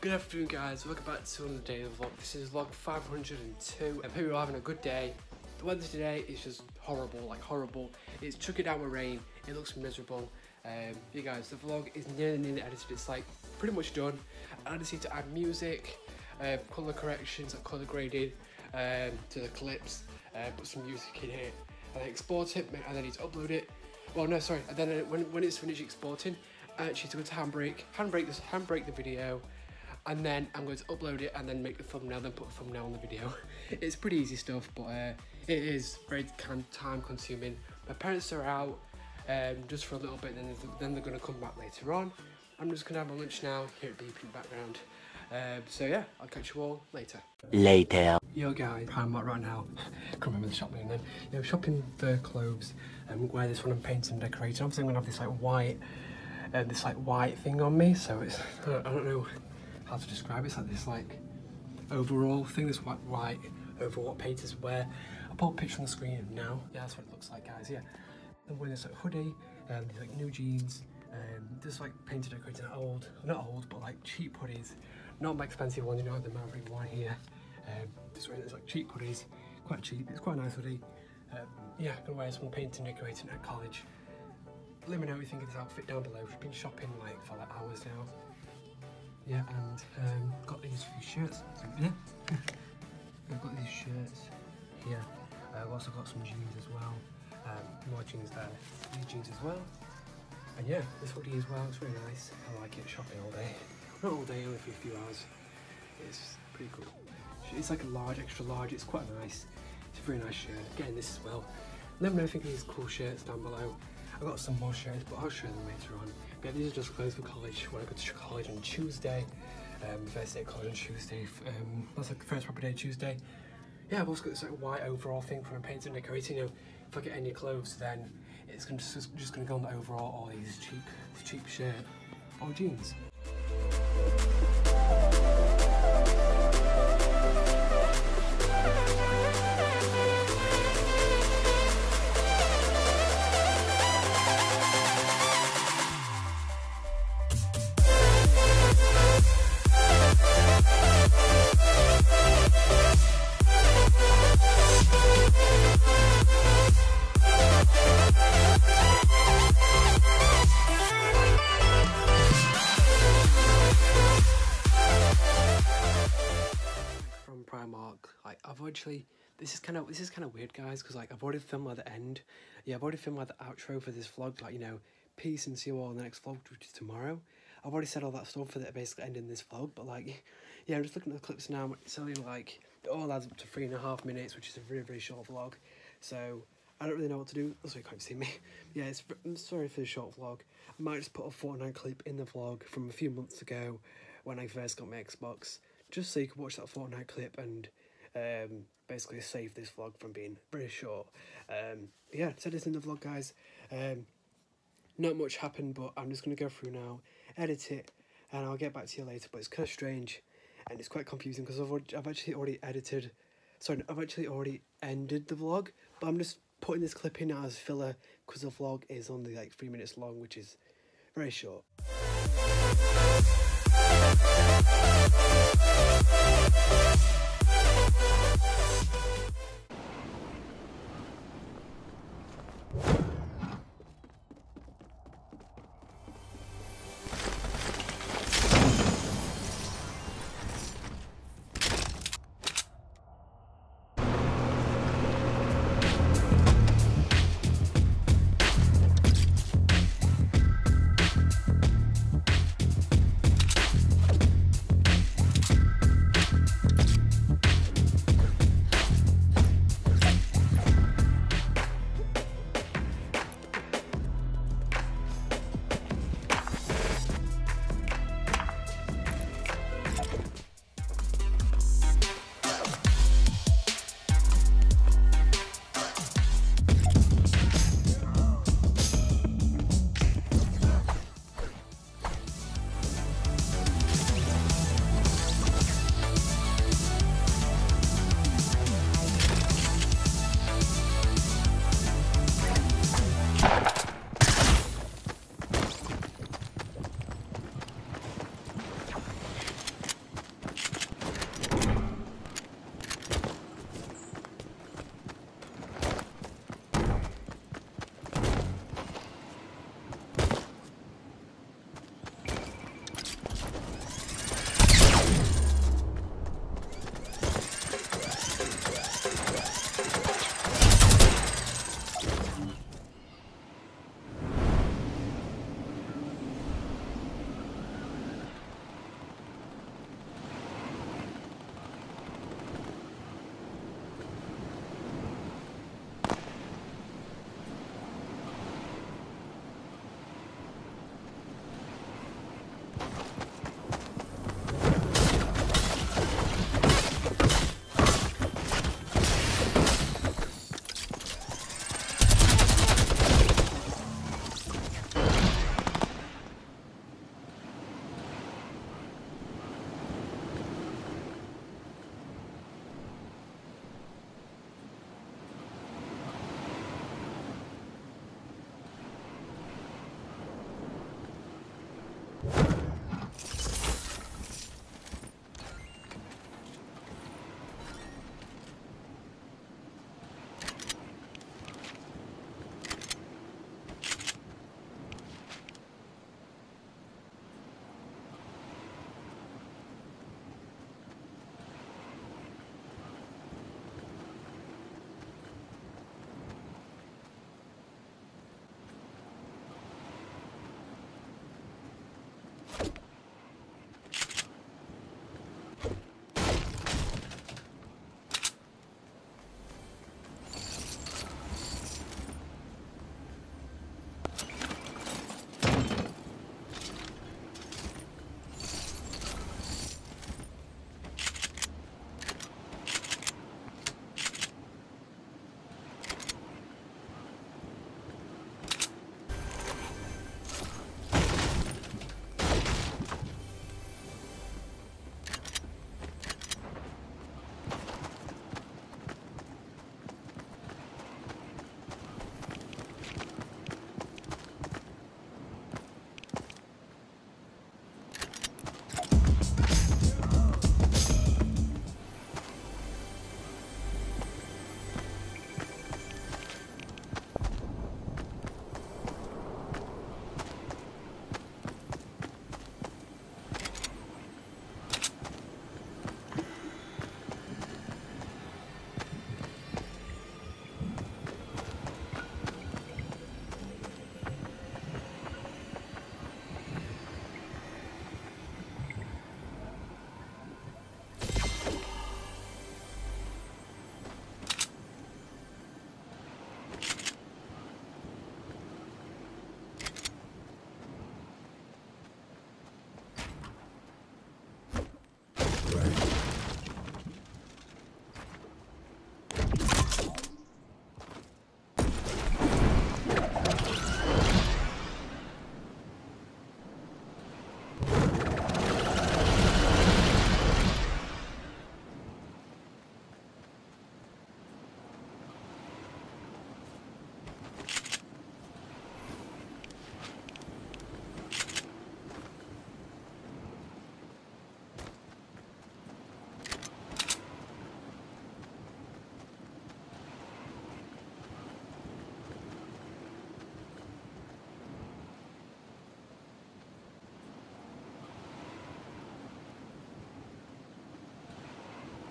Good afternoon guys, welcome back to another day of the vlog. This is vlog 502. I hope you're having a good day. The weather today is just horrible, like horrible. It's chucking down with rain, it looks miserable. You guys, the vlog is nearly edited, it's like pretty much done. I just need to add music, colour corrections, like colour grading to the clips, put some music in here, and I export it, and then I need to upload it. Well no, sorry, and then when it's finished exporting, I actually need to go to handbrake the video, and then I'm going to upload it and then make the thumbnail, then put a thumbnail on the video. It's pretty easy stuff, but it is very time consuming. My parents are out just for a little bit, and then they're going to come back later on. I'm just going to have my lunch now, hear it beeping in the background. So yeah, I'll catch you all later. Yo guys, I'm out right now. Can't remember the shop name then. You know, shopping for clothes, and wear this one and paint and decorate. Obviously I'm going to have this like white thing on me, so it's, I don't know how to describe it. It's like this like overall thing, this white overall painters wear. I'll put a picture on the screen now. Yeah, that's what it looks like guys, yeah. I'm wearing this like hoodie, these like new jeans, just like painted decorating old, not old, but like cheap hoodies. Not my expensive ones, you know, the Marvin one here. Just wearing this like cheap hoodies, quite cheap, it's quite a nice hoodie. Yeah, I'm gonna wear some painting and decorating at college. Let me know what you think of this outfit down below. We've been shopping like for like hours now. Yeah, and got these shirts. Yeah, I've got these shirts here. I've also got some jeans as well. More jeans there. These jeans as well. And yeah, this hoodie as well. It's really nice. I like it. Shopping all day. Not all day, only for a few hours. It's pretty cool. It's like a large, extra large. It's quite nice. It's a very nice shirt. Getting this as well. Let me know if you think of these cool shirts down below. I've got some more shirts, but I'll show them later on. But yeah, these are just clothes for college. When I go to college on Tuesday, first day of college on Tuesday, that's like the first proper day Tuesday. Yeah, I've also got this like white overall thing from painting and decorating. You know, if I get any clothes, then it's gonna just gonna go on the overall or these cheap shirt or jeans. Actually, this is kind of weird guys, because like I've already filmed like the end. Yeah, I've already filmed like the outro for this vlog, like, you know, peace and see you all in the next vlog, which is tomorrow. I've already said all that stuff for that basically ending this vlog, but like yeah, I'm just looking at the clips now. It's only like it all adds up to 3.5 minutes, which is a very, very short vlog, so I don't really know what to do. Also, you can't see me. Yeah, I'm sorry for the short vlog. I might just put a Fortnite clip in the vlog from a few months ago when I first got my Xbox, just so you can watch that Fortnite clip and basically save this vlog from being very short. Yeah, so this in the vlog guys. Not much happened, but I'm just going to go through now, edit it, and I'll get back to you later. But it's kind of strange and it's quite confusing because I've actually already ended the vlog, but I'm just putting this clip in as filler because the vlog is only like 3 minutes long, which is very short.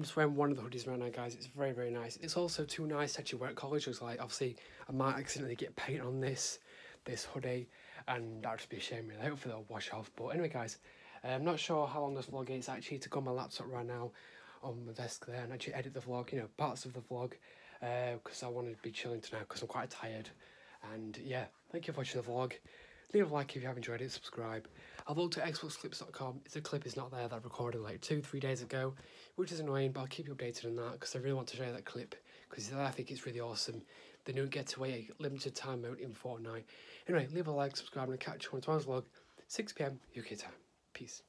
just wearing one of the hoodies right now, guys. It's very, very nice. It's also too nice to actually wear at college. It's like, obviously, I might accidentally get paint on this hoodie, and that'd just be a shame, really. Hopefully they'll wash off. But anyway, guys, I'm not sure how long this vlog is. I actually took on my laptop right now on my desk there and actually edit the vlog, you know, parts of the vlog, because I wanted to be chilling tonight because I'm quite tired. And yeah, thank you for watching the vlog. Leave a like if you have enjoyed it, subscribe. I've looked at xboxclips.com. The clip is not there that I recorded like 2-3 days ago, which is annoying, but I'll keep you updated on that because I really want to show you that clip because I think it's really awesome. The new getaway limited time mode in Fortnite. Anyway, leave a like, subscribe, and I'll catch you on tomorrow's vlog, 6 p.m. UK time. Peace.